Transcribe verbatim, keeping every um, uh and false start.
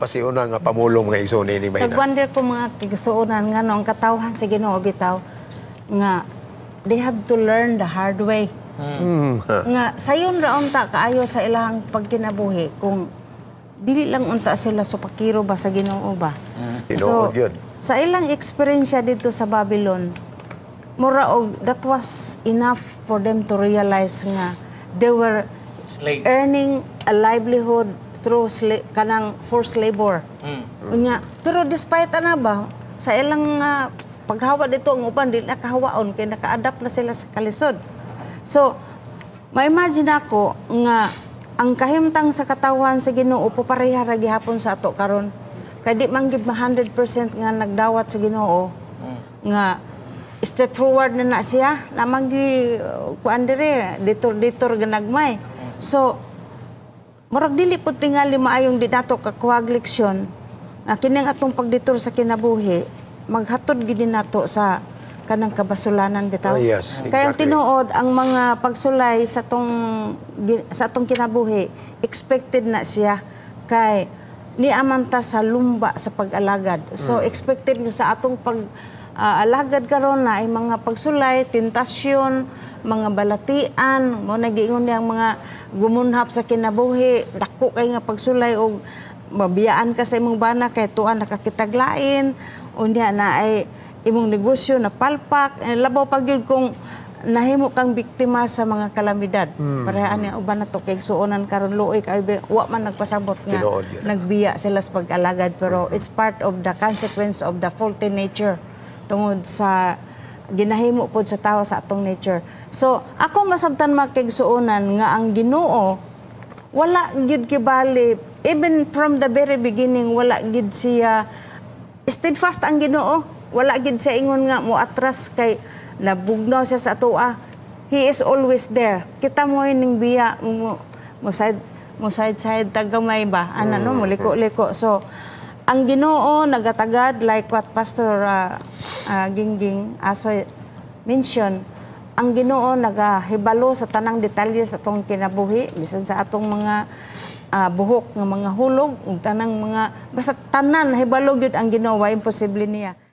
pasiuna nga pamulong nga isuni ni Mayna. Nagwonder ko mga tigsuunan nga no, ang katawhan sa Ginoo bitaw nga they have to learn the hard way. Hmm. Nga sayon raon ta kaayo sa ilang pagkinabuhi kung dili lang unta sila supakiro ba sa Ginoo ba. Hmm. So Ginoo, sa ilang experience dito sa Babylon, mura og that was enough for them to realize nga they were slave. Earning a livelihood through sla kanang forced labor. Mm. Unya, pero despite ana ba sa ilang uh, paghawa dito ang uban din nakahawaon kay naka-adapt na sila sa kalisod. So, ma-imagine ako nga ang kahimtang sa katawhan sa Ginoo papareha ra gihapon sa ato karon. Kay di man gid one hundred percent nga nagdawat sa Ginoo mm. nga straightforward na na siya namang gi uh, kuan dire ditor-ditor ganagmay. Mm. So, murag dili po tingali maayong di nato kakuhag leksyon na kining atong pagditur sa kinabuhi, maghatod gid nato sa kanang kabasulanan bitaw. Oh, yes, exactly. Kaya ang tinuod, ang mga pagsulay sa tong sa tong kinabuhi, expected na siya kay niamanta sa lumba sa pag-alagad. So, mm. expected sa atong pag-alagad uh, karon na ay mga pagsulay, tentasyon, mga balatian, mo nagiingon niyang mga gumunhap sa kinabuhi, dako kay nga pagsulay og mabiyaan ka sa imong bana kay tuan nakakitaglain, unya na ay imong negosyo na palpak, eh, labaw pa gyud kung nahimo kang biktima sa mga kalamidad. Hmm. Parehani ang uban nato kay suonan karon luoy kay wa man nagpasabot nga nagbiya sila sa pag-alagad pero it's part of the consequence of the faulty nature tungod sa ginahimo pod sa tao sa atong nature. So, ako masabtan makigsuonan nga ang Ginoo wala gid kibali even from the very beginning wala gid siya steadfast ang Ginoo. Wala gid siya ingon nga mo atras kay nabugnaw siya sa atoa. He is always there. Kita mo ning biya mo mo side mo side side tagamay ba ana no mo liko-liko. So, ang Ginoo nagatagad like what Pastor uh, uh, Gingging Asoy mention, ang Ginoo nagahibalo sa tanang detalye sa atong kinabuhi bisan sa atong mga uh, buhok nga mga hulog ug tanang mga basta tanan hibalo gyud ang Ginoo, imposible niya.